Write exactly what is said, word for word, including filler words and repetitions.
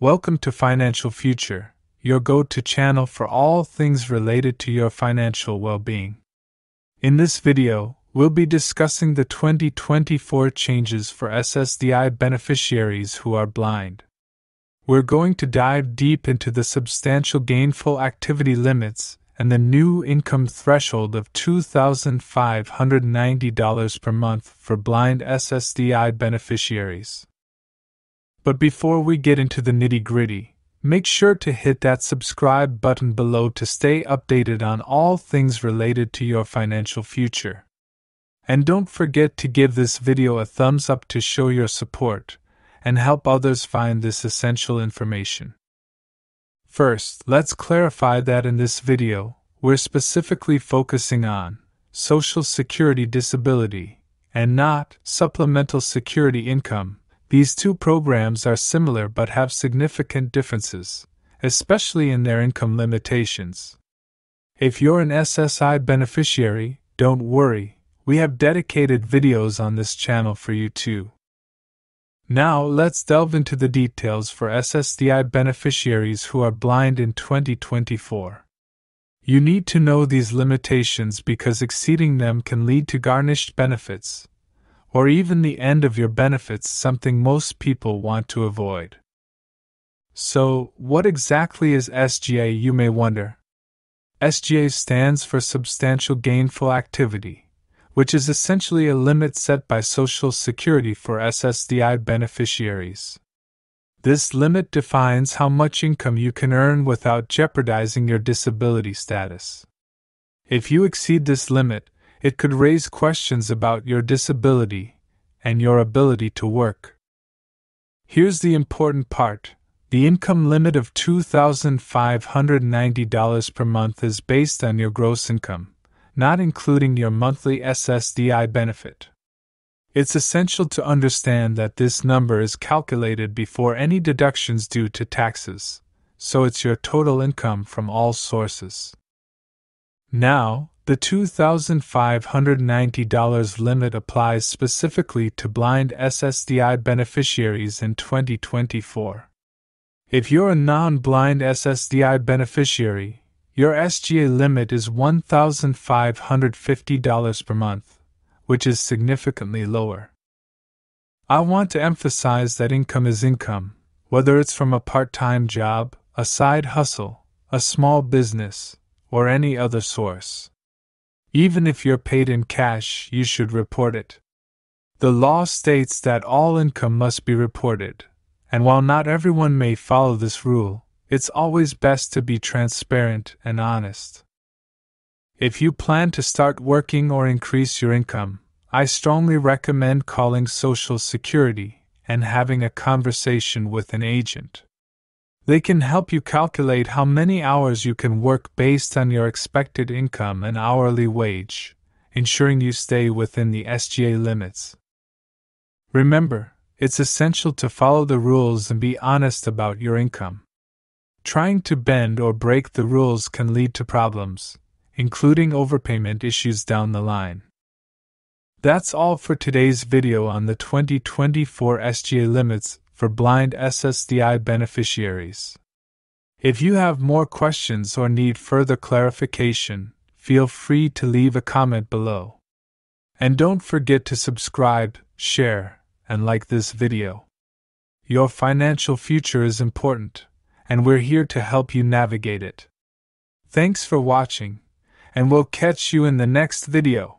Welcome to Financial Future, your go-to channel for all things related to your financial well-being. In this video, we'll be discussing the twenty twenty-four changes for S S D I beneficiaries who are blind. We're going to dive deep into the substantial gainful activity limits and the new income threshold of two thousand five hundred ninety dollars per month for blind S S D I beneficiaries. But before we get into the nitty-gritty, make sure to hit that subscribe button below to stay updated on all things related to your financial future. And don't forget to give this video a thumbs up to show your support and help others find this essential information. First, let's clarify that in this video, we're specifically focusing on Social Security disability and not Supplemental Security income. These two programs are similar but have significant differences, especially in their income limitations. If you're an S S I beneficiary, don't worry, we have dedicated videos on this channel for you too. Now let's delve into the details for S S D I beneficiaries who are blind in twenty twenty-four. You need to know these limitations because exceeding them can lead to garnished benefits, or even the end of your benefits, something most people want to avoid. So, what exactly is S G A, you may wonder? S G A stands for Substantial Gainful Activity, which is essentially a limit set by Social Security for S S D I beneficiaries. This limit defines how much income you can earn without jeopardizing your disability status. If you exceed this limit, it could raise questions about your disability and your ability to work. Here's the important part. The income limit of two thousand five hundred ninety dollars per month is based on your gross income, not including your monthly S S D I benefit. It's essential to understand that this number is calculated before any deductions due to taxes, so it's your total income from all sources. Now, the two thousand five hundred ninety dollars limit applies specifically to blind S S D I beneficiaries in twenty twenty-four. If you're a non-blind S S D I beneficiary, your S G A limit is one thousand five hundred fifty dollars per month, which is significantly lower. I want to emphasize that income is income, whether it's from a part-time job, a side hustle, a small business, or any other source. Even if you're paid in cash, you should report it. The law states that all income must be reported, and while not everyone may follow this rule, it's always best to be transparent and honest. If you plan to start working or increase your income, I strongly recommend calling Social Security and having a conversation with an agent. They can help you calculate how many hours you can work based on your expected income and hourly wage, ensuring you stay within the S G A limits. Remember, it's essential to follow the rules and be honest about your income. Trying to bend or break the rules can lead to problems, including overpayment issues down the line. That's all for today's video on the twenty twenty-four S G A limits for blind S S D I beneficiaries. If you have more questions or need further clarification, feel free to leave a comment below. And don't forget to subscribe, share, and like this video. Your financial future is important, and we're here to help you navigate it. Thanks for watching, and we'll catch you in the next video.